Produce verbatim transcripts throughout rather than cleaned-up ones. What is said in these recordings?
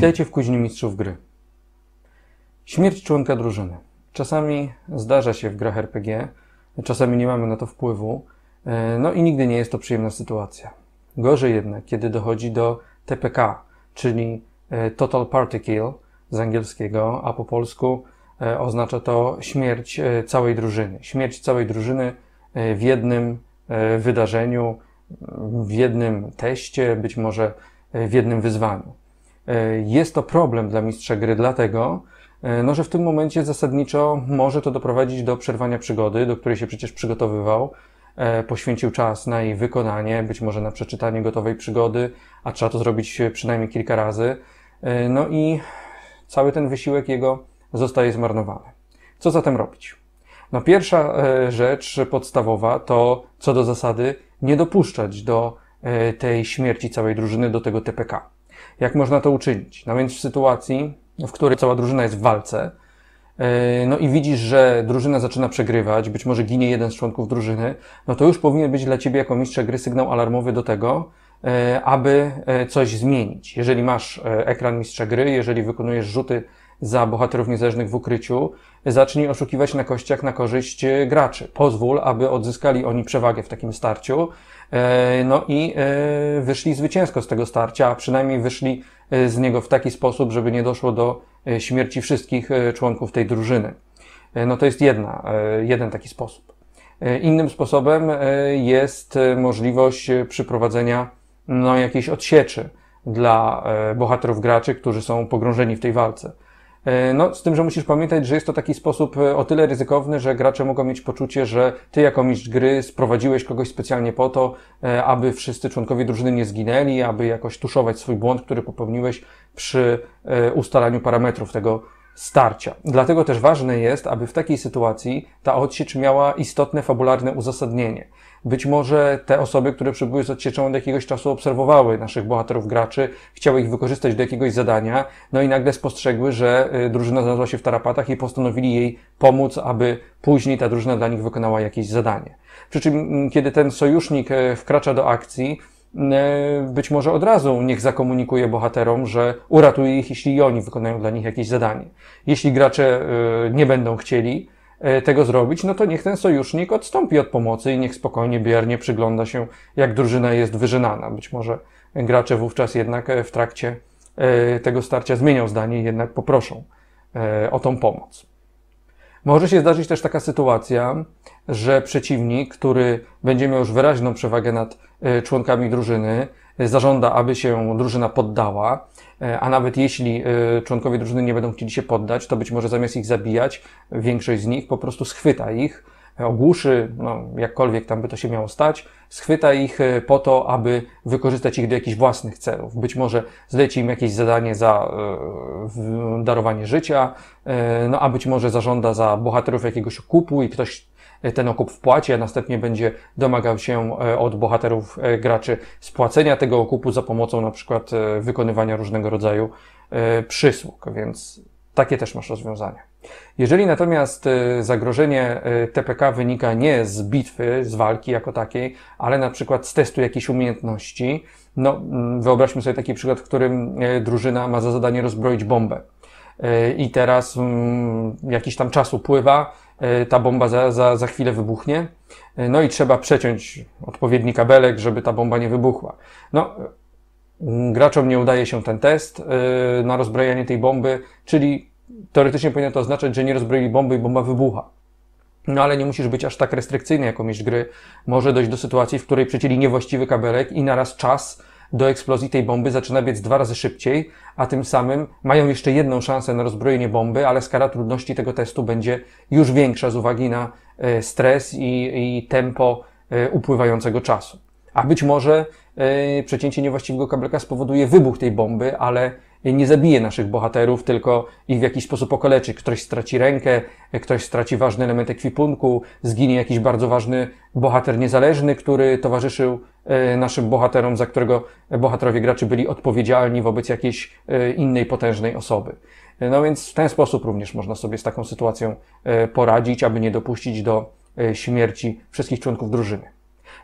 Witajcie w Kuźni Mistrzów Gry. Śmierć członka drużyny. Czasami zdarza się w grach R P G, czasami nie mamy na to wpływu, no i nigdy nie jest to przyjemna sytuacja. Gorzej jednak, kiedy dochodzi do T P K, czyli Total Party Kill z angielskiego, a po polsku oznacza to śmierć całej drużyny. Śmierć całej drużyny w jednym wydarzeniu, w jednym teście, być może w jednym wyzwaniu. Jest to problem dla mistrza gry, dlatego, no, że w tym momencie zasadniczo może to doprowadzić do przerwania przygody, do której się przecież przygotowywał, poświęcił czas na jej wykonanie, być może na przeczytanie gotowej przygody, a trzeba to zrobić przynajmniej kilka razy. No i cały ten wysiłek jego zostaje zmarnowany. Co zatem robić? No, pierwsza rzecz podstawowa to, co do zasady, nie dopuszczać do tej śmierci całej drużyny, do tego T P K. Jak można to uczynić? No więc w sytuacji, w której cała drużyna jest w walce, no i widzisz, że drużyna zaczyna przegrywać, być może ginie jeden z członków drużyny, no to już powinien być dla Ciebie jako mistrza gry sygnał alarmowy do tego, aby coś zmienić. Jeżeli masz ekran mistrza gry, jeżeli wykonujesz rzuty za bohaterów niezależnych w ukryciu, zacznij oszukiwać na kościach na korzyść graczy. Pozwól, aby odzyskali oni przewagę w takim starciu, no i wyszli zwycięsko z tego starcia, a przynajmniej wyszli z niego w taki sposób, żeby nie doszło do śmierci wszystkich członków tej drużyny. No to jest jedna, jeden taki sposób. Innym sposobem jest możliwość przyprowadzenia no, jakiejś odsieczy dla bohaterów graczy, którzy są pogrążeni w tej walce. No, z tym, że musisz pamiętać, że jest to taki sposób o tyle ryzykowny, że gracze mogą mieć poczucie, że ty jako mistrz gry sprowadziłeś kogoś specjalnie po to, aby wszyscy członkowie drużyny nie zginęli, aby jakoś tuszować swój błąd, który popełniłeś przy ustalaniu parametrów tego starcia. Dlatego też ważne jest, aby w takiej sytuacji ta odsiecz miała istotne, fabularne uzasadnienie. Być może te osoby, które przybyły z odsieczą, od jakiegoś czasu obserwowały naszych bohaterów graczy, chciały ich wykorzystać do jakiegoś zadania, no i nagle spostrzegły, że drużyna znalazła się w tarapatach i postanowili jej pomóc, aby później ta drużyna dla nich wykonała jakieś zadanie. Przy czym, kiedy ten sojusznik wkracza do akcji, być może od razu niech zakomunikuje bohaterom, że uratuje ich, jeśli oni wykonają dla nich jakieś zadanie. Jeśli gracze nie będą chcieli tego zrobić, no to niech ten sojusznik odstąpi od pomocy i niech spokojnie, biernie przygląda się, jak drużyna jest wyrzynana. Być może gracze wówczas jednak w trakcie tego starcia zmienią zdanie i jednak poproszą o tą pomoc. Może się zdarzyć też taka sytuacja, że przeciwnik, który będzie miał już wyraźną przewagę nad członkami drużyny, zażąda, aby się drużyna poddała, a nawet jeśli członkowie drużyny nie będą chcieli się poddać, to być może zamiast ich zabijać, większość z nich po prostu schwyta ich, ogłuszy, no jakkolwiek tam by to się miało stać, schwyta ich po to, aby wykorzystać ich do jakichś własnych celów. Być może zleci im jakieś zadanie za e, darowanie życia, e, no a być może zażąda za bohaterów jakiegoś okupu i ktoś ten okup wpłaci, a następnie będzie domagał się od bohaterów graczy spłacenia tego okupu za pomocą na przykład wykonywania różnego rodzaju e, przysług, więc takie też masz rozwiązania. Jeżeli natomiast zagrożenie T P K wynika nie z bitwy, z walki jako takiej, ale na przykład z testu jakiejś umiejętności, no wyobraźmy sobie taki przykład, w którym drużyna ma za zadanie rozbroić bombę i teraz jakiś tam czas upływa, ta bomba za, za, za chwilę wybuchnie, no i trzeba przeciąć odpowiedni kabelek, żeby ta bomba nie wybuchła. No, graczom nie udaje się ten test na rozbrojenie tej bomby, czyli teoretycznie powinno to oznaczać, że nie rozbroili bomby i bomba wybucha. No ale nie musisz być aż tak restrykcyjny jako mistrz gry. Może dojść do sytuacji, w której przecięli niewłaściwy kabelek i naraz czas do eksplozji tej bomby zaczyna biec dwa razy szybciej, a tym samym mają jeszcze jedną szansę na rozbrojenie bomby, ale skala trudności tego testu będzie już większa z uwagi na stres i, i tempo upływającego czasu. A być może yy, przecięcie niewłaściwego kabelka spowoduje wybuch tej bomby, ale nie zabije naszych bohaterów, tylko ich w jakiś sposób okaleczy. Ktoś straci rękę, ktoś straci ważny element ekwipunku, zginie jakiś bardzo ważny bohater niezależny, który towarzyszył yy, naszym bohaterom, za którego bohaterowie graczy byli odpowiedzialni wobec jakiejś yy, innej potężnej osoby. Yy, no więc w ten sposób również można sobie z taką sytuacją yy, poradzić, aby nie dopuścić do yy, śmierci wszystkich członków drużyny.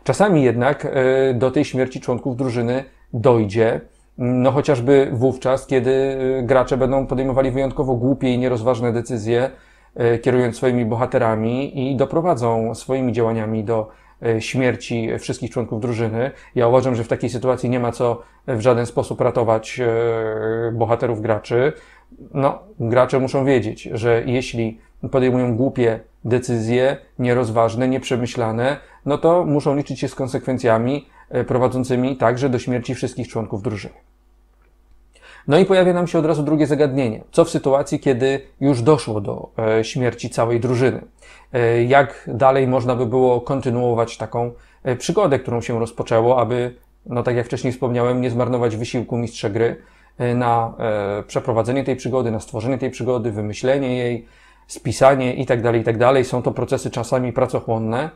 Czasami jednak do tej śmierci członków drużyny dojdzie No chociażby wówczas, kiedy gracze będą podejmowali wyjątkowo głupie i nierozważne decyzje, kierując swoimi bohaterami i doprowadzą swoimi działaniami do śmierci wszystkich członków drużyny. Ja uważam, że w takiej sytuacji nie ma co w żaden sposób ratować bohaterów graczy. No, gracze muszą wiedzieć, że jeśli podejmują głupie decyzje, nierozważne, nieprzemyślane, no to muszą liczyć się z konsekwencjami prowadzącymi także do śmierci wszystkich członków drużyny. No i pojawia nam się od razu drugie zagadnienie. Co w sytuacji, kiedy już doszło do śmierci całej drużyny? Jak dalej można by było kontynuować taką przygodę, którą się rozpoczęło, aby, no tak jak wcześniej wspomniałem, nie zmarnować wysiłku mistrza gry na przeprowadzenie tej przygody, na stworzenie tej przygody, wymyślenie jej, spisanie itd., itd. Są to procesy czasami pracochłonne,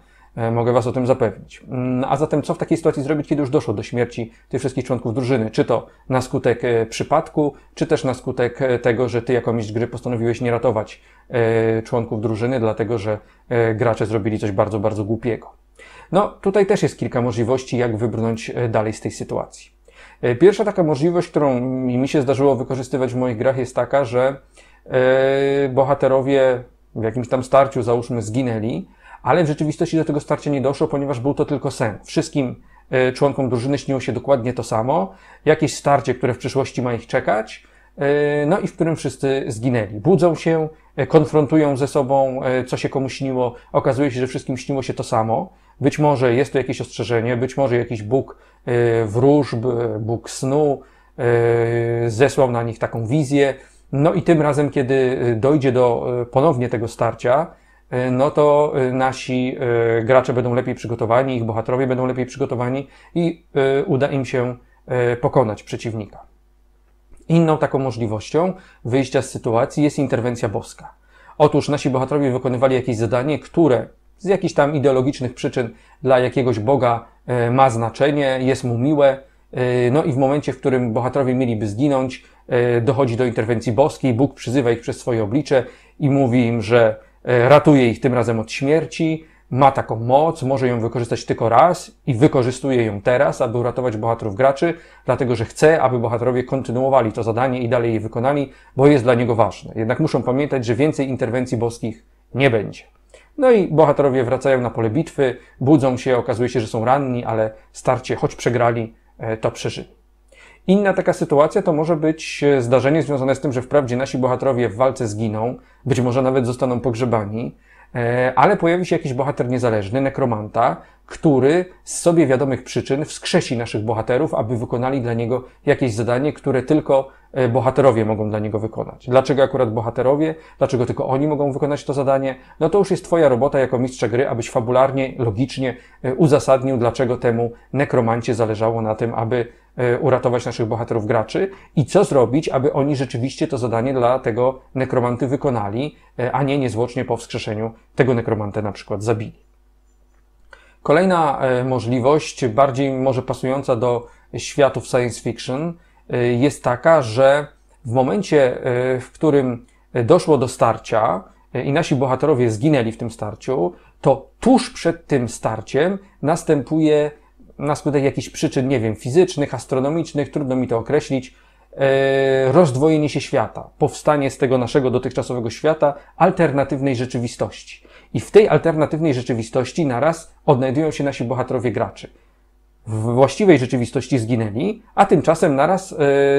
mogę Was o tym zapewnić. A zatem co w takiej sytuacji zrobić, kiedy już doszło do śmierci tych wszystkich członków drużyny? Czy to na skutek przypadku, czy też na skutek tego, że Ty jako mistrz gry postanowiłeś nie ratować członków drużyny, dlatego że gracze zrobili coś bardzo, bardzo głupiego. No, tutaj też jest kilka możliwości, jak wybrnąć dalej z tej sytuacji. Pierwsza taka możliwość, którą mi się zdarzyło wykorzystywać w moich grach, jest taka, że bohaterowie w jakimś tam starciu, załóżmy, zginęli, ale w rzeczywistości do tego starcia nie doszło, ponieważ był to tylko sen. Wszystkim członkom drużyny śniło się dokładnie to samo, jakieś starcie, które w przyszłości ma ich czekać, no i w którym wszyscy zginęli. Budzą się, konfrontują ze sobą, co się komu śniło, okazuje się, że wszystkim śniło się to samo. Być może jest to jakieś ostrzeżenie, być może jakiś Bóg wróżb, Bóg snu zesłał na nich taką wizję. No i tym razem, kiedy dojdzie do ponownie tego starcia, no to nasi gracze będą lepiej przygotowani, ich bohaterowie będą lepiej przygotowani i uda im się pokonać przeciwnika. Inną taką możliwością wyjścia z sytuacji jest interwencja boska. Otóż nasi bohaterowie wykonywali jakieś zadanie, które z jakichś tam ideologicznych przyczyn dla jakiegoś Boga ma znaczenie, jest mu miłe, no i w momencie, w którym bohaterowie mieliby zginąć, dochodzi do interwencji boskiej, Bóg przyzywa ich przez swoje oblicze i mówi im, że ratuje ich tym razem od śmierci, ma taką moc, może ją wykorzystać tylko raz i wykorzystuje ją teraz, aby uratować bohaterów graczy, dlatego że chce, aby bohaterowie kontynuowali to zadanie i dalej je wykonali, bo jest dla niego ważne. Jednak muszą pamiętać, że więcej interwencji boskich nie będzie. No i bohaterowie wracają na pole bitwy, budzą się, okazuje się, że są ranni, ale starcie, choć przegrali, to przeżyli. Inna taka sytuacja to może być zdarzenie związane z tym, że wprawdzie nasi bohaterowie w walce zginą, być może nawet zostaną pogrzebani, ale pojawi się jakiś bohater niezależny, nekromanta, który z sobie wiadomych przyczyn wskrzesi naszych bohaterów, aby wykonali dla niego jakieś zadanie, które tylko bohaterowie mogą dla niego wykonać. Dlaczego akurat bohaterowie? Dlaczego tylko oni mogą wykonać to zadanie? No to już jest Twoja robota jako mistrza gry, abyś fabularnie, logicznie uzasadnił, dlaczego temu nekromancie zależało na tym, aby uratować naszych bohaterów graczy i co zrobić, aby oni rzeczywiście to zadanie dla tego nekromanty wykonali, a nie niezwłocznie po wskrzeszeniu tego nekromantę na przykład zabili. Kolejna możliwość, bardziej może pasująca do światów science fiction, jest taka, że w momencie, w którym doszło do starcia i nasi bohaterowie zginęli w tym starciu, to tuż przed tym starciem następuje na skutek jakichś przyczyn, nie wiem, fizycznych, astronomicznych, trudno mi to określić, rozdwojenie się świata, powstanie z tego naszego dotychczasowego świata alternatywnej rzeczywistości. I w tej alternatywnej rzeczywistości naraz odnajdują się nasi bohaterowie graczy. W właściwej rzeczywistości zginęli, a tymczasem naraz y,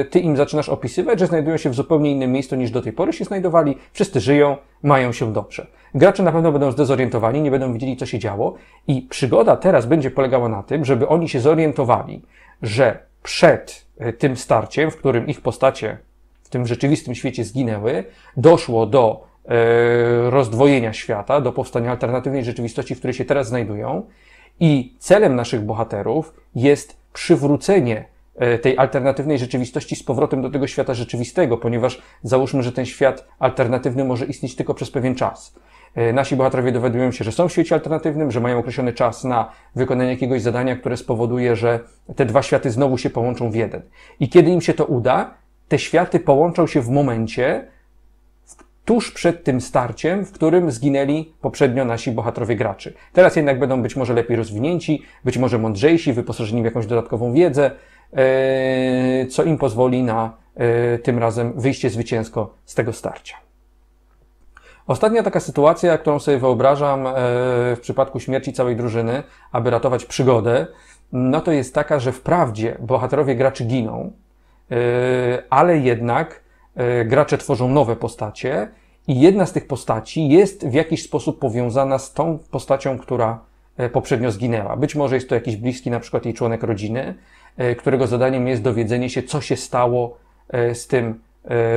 ty im zaczynasz opisywać, że znajdują się w zupełnie innym miejscu niż do tej pory się znajdowali, wszyscy żyją, mają się dobrze. Gracze na pewno będą zdezorientowani, nie będą wiedzieli, co się działo i przygoda teraz będzie polegała na tym, żeby oni się zorientowali, że przed tym starciem, w którym ich postacie w tym rzeczywistym świecie zginęły, doszło do y, rozdwojenia świata, do powstania alternatywnej rzeczywistości, w której się teraz znajdują. I celem naszych bohaterów jest przywrócenie tej alternatywnej rzeczywistości z powrotem do tego świata rzeczywistego, ponieważ załóżmy, że ten świat alternatywny może istnieć tylko przez pewien czas. Nasi bohaterowie dowiadują się, że są w świecie alternatywnym, że mają określony czas na wykonanie jakiegoś zadania, które spowoduje, że te dwa światy znowu się połączą w jeden. I kiedy im się to uda, te światy połączą się w momencie, tuż przed tym starciem, w którym zginęli poprzednio nasi bohaterowie graczy. Teraz jednak będą być może lepiej rozwinięci, być może mądrzejsi, wyposażeni w jakąś dodatkową wiedzę, co im pozwoli na tym razem wyjście zwycięsko z tego starcia. Ostatnia taka sytuacja, którą sobie wyobrażam w przypadku śmierci całej drużyny, aby ratować przygodę, no to jest taka, że wprawdzie bohaterowie graczy giną, ale jednak gracze tworzą nowe postacie i jedna z tych postaci jest w jakiś sposób powiązana z tą postacią, która poprzednio zginęła. Być może jest to jakiś bliski, na przykład jej członek rodziny, którego zadaniem jest dowiedzenie się, co się stało z tym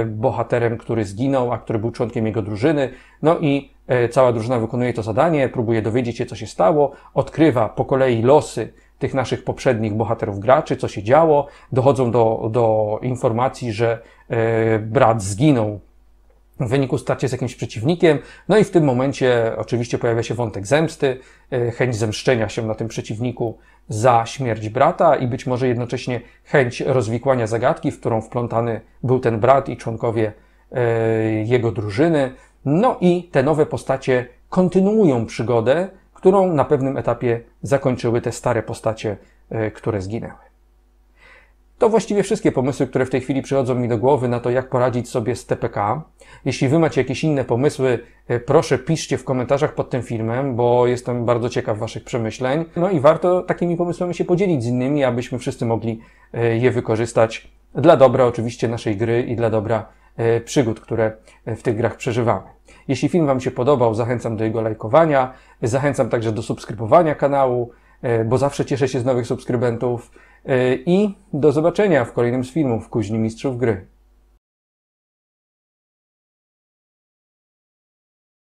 bohaterem, który zginął, a który był członkiem jego drużyny. No i cała drużyna wykonuje to zadanie, próbuje dowiedzieć się, co się stało, odkrywa po kolei losy tych naszych poprzednich bohaterów graczy, co się działo, dochodzą do, do informacji, że brat zginął w wyniku starcia z jakimś przeciwnikiem, no i w tym momencie oczywiście pojawia się wątek zemsty, chęć zemszczenia się na tym przeciwniku za śmierć brata i być może jednocześnie chęć rozwikłania zagadki, w którą wplątany był ten brat i członkowie jego drużyny. No i te nowe postacie kontynuują przygodę, którą na pewnym etapie zakończyły te stare postacie, które zginęły. To właściwie wszystkie pomysły, które w tej chwili przychodzą mi do głowy na to, jak poradzić sobie z T P K. Jeśli wy macie jakieś inne pomysły, proszę piszcie w komentarzach pod tym filmem, bo jestem bardzo ciekaw waszych przemyśleń. No i warto takimi pomysłami się podzielić z innymi, abyśmy wszyscy mogli je wykorzystać dla dobra oczywiście naszej gry i dla dobra przygód, które w tych grach przeżywamy. Jeśli film wam się podobał, zachęcam do jego lajkowania, zachęcam także do subskrybowania kanału, bo zawsze cieszę się z nowych subskrybentów. I do zobaczenia w kolejnym z filmów Kuźni Mistrzów Gry.